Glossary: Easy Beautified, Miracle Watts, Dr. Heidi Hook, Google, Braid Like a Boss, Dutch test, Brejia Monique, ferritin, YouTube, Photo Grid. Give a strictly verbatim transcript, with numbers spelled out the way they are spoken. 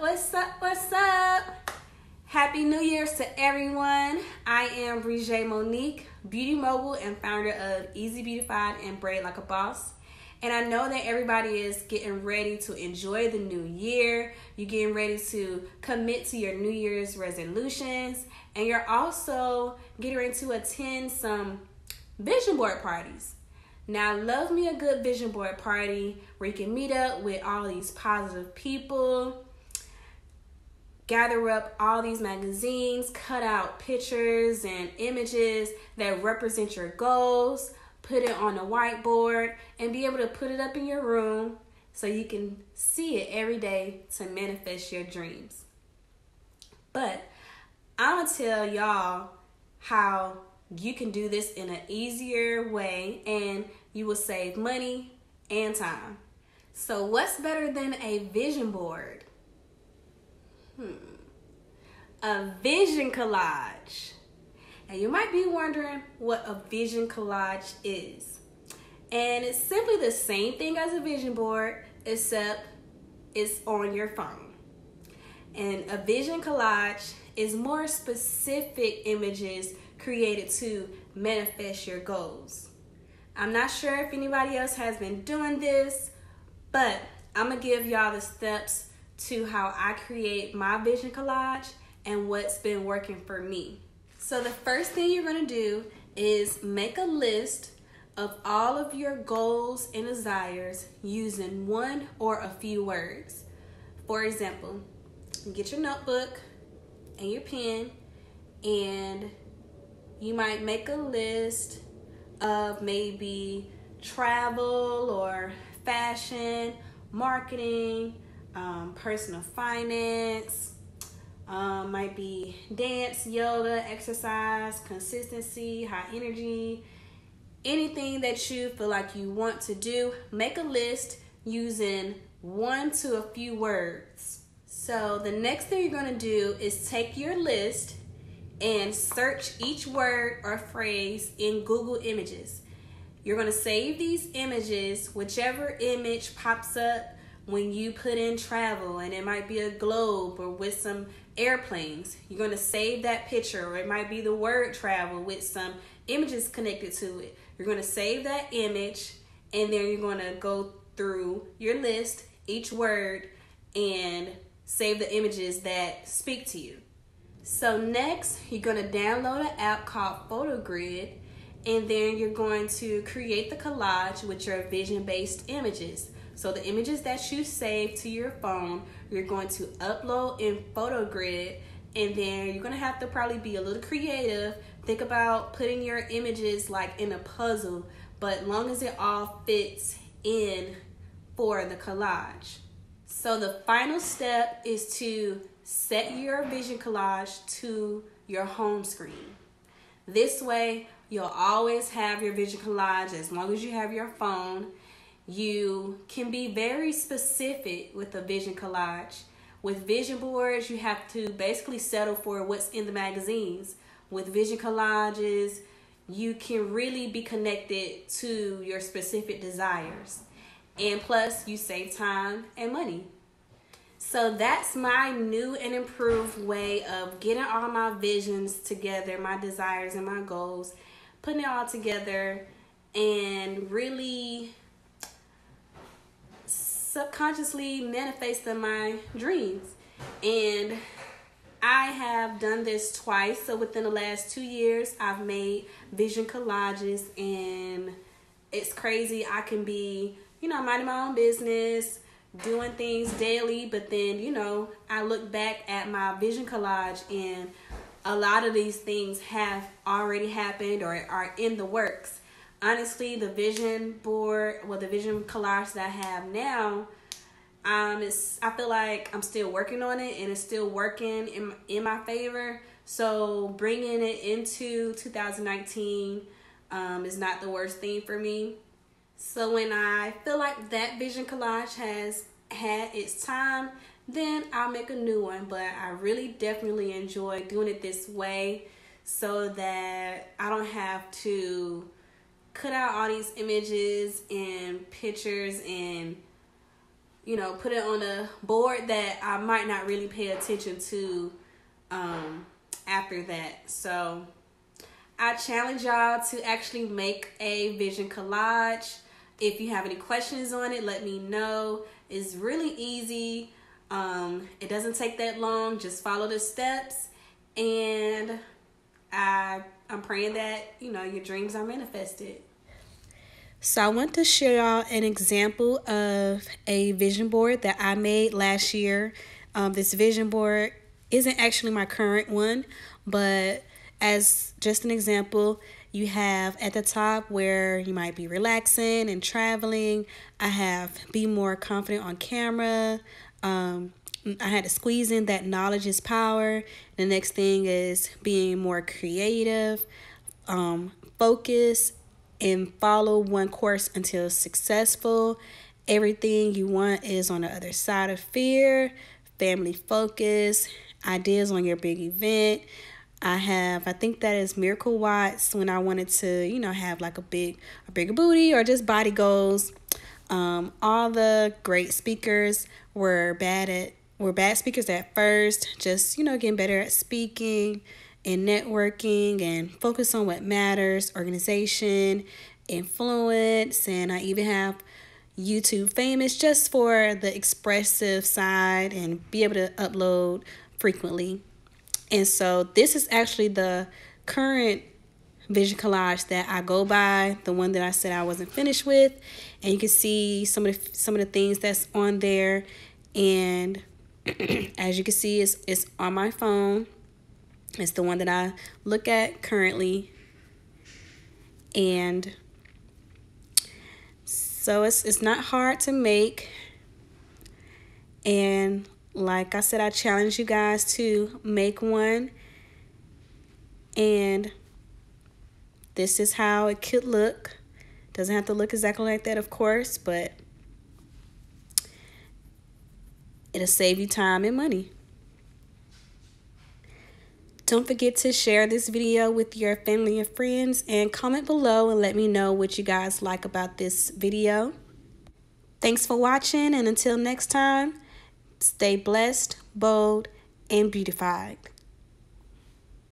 up, what's up, what's up? Happy New Year's to everyone. I am Brejia Monique, beauty mogul and founder of Easy Beautified and Braid Like a Boss. And I know that everybody is getting ready to enjoy the new year. You're getting ready to commit to your New Year's resolutions. And you're also getting ready to attend some vision board parties. Now, love me a good vision board party where you can meet up with all these positive people, gather up all these magazines, cut out pictures and images that represent your goals, put it on a whiteboard, and be able to put it up in your room so you can see it every day to manifest your dreams. But I'm gonna tell y'all how you can do this in an easier way and you will save money and time. So what's better than a vision board? Hmm. A vision collage. Now you might be wondering what a vision collage is. And it's simply the same thing as a vision board, except it's on your phone. And a vision collage is more specific images created to manifest your goals. I'm not sure if anybody else has been doing this, but I'm gonna give y'all the steps to how I create my vision collage and what's been working for me. So the first thing you're gonna do is make a list of all of your goals and desires using one or a few words. For example, get your notebook and your pen, and you might make a list of maybe travel or fashion, marketing, um, personal finance, um, might be dance, yoga, exercise, consistency, high energy, anything that you feel like you want to do. Make a list using one to a few words. So the next thing you're gonna do is take your list and search each word or phrase in Google Images. You're gonna save these images, whichever image pops up when you put in travel, and it might be a globe or with some airplanes. You're gonna save that picture, or it might be the word travel with some images connected to it. You're gonna save that image, and then you're gonna go through your list, each word, and save the images that speak to you. So next, you're going to download an app called Photo Grid, and then you're going to create the collage with your vision-based images. So the images that you save to your phone, you're going to upload in Photo Grid, and then you're going to have to probably be a little creative. Think about putting your images like in a puzzle, but long as it all fits in for the collage. So the final step is to set your vision collage to your home screen. This way, you'll always have your vision collage as long as you have your phone. You can be very specific with a vision collage. With vision boards, you have to basically settle for what's in the magazines. With vision collages, you can really be connected to your specific desires. And plus, you save time and money. So that's my new and improved way of getting all my visions together, my desires and my goals, putting it all together, and really subconsciously manifesting my dreams. And I have done this twice. So within the last two years, I've made vision collages, and it's crazy. I can be, you know, minding my own business, doing things daily, but then, you know, I look back at my vision collage and a lot of these things have already happened or are in the works. Honestly, the vision board, well, the vision collage that I have now, um, it's, I feel like I'm still working on it and it's still working in, in my favor. So bringing it into two thousand nineteen um, is not the worst thing for me. So when I feel like that vision collage has had its time, then I'll make a new one. But I really definitely enjoy doing it this way so that I don't have to cut out all these images and pictures and, you know, put it on a board that I might not really pay attention to um, after that. So I challenge y'all to actually make a vision collage. If you have any questions on it, let me know. It's really easy. Um, it doesn't take that long. Just follow the steps, and I, I'm praying that, you know, your dreams are manifested. So I want to share y'all an example of a vision board that I made last year. Um, this vision board isn't actually my current one, but as just an example, you have at the top where you might be relaxing and traveling. I have be more confident on camera. Um, I had to squeeze in that knowledge is power. The next thing is being more creative, um, focus, and follow one course until successful. Everything you want is on the other side of fear, family focus, ideas on your big event. I have, I think that is Miracle Watts, when I wanted to, you know, have like a big, a bigger booty or just body goals. Um, all the great speakers were bad at, were bad speakers at first, just, you know, getting better at speaking and networking and focus on what matters, organization, influence. And I even have YouTube famous just for the expressive side and be able to upload frequently. And so this is actually the current vision collage that I go by, the one that I said I wasn't finished with. And you can see some of the, some of the things that's on there. And as you can see, it's, it's on my phone. It's the one that I look at currently. And so it's, it's not hard to make. And like I said, I challenge you guys to make one. And this is how it could look. Doesn't have to look exactly like that, of course, but it'll save you time and money. Don't forget to share this video with your family and friends, and comment below and let me know what you guys like about this video. Thanks for watching, and until next time, stay blessed, bold, and beautified.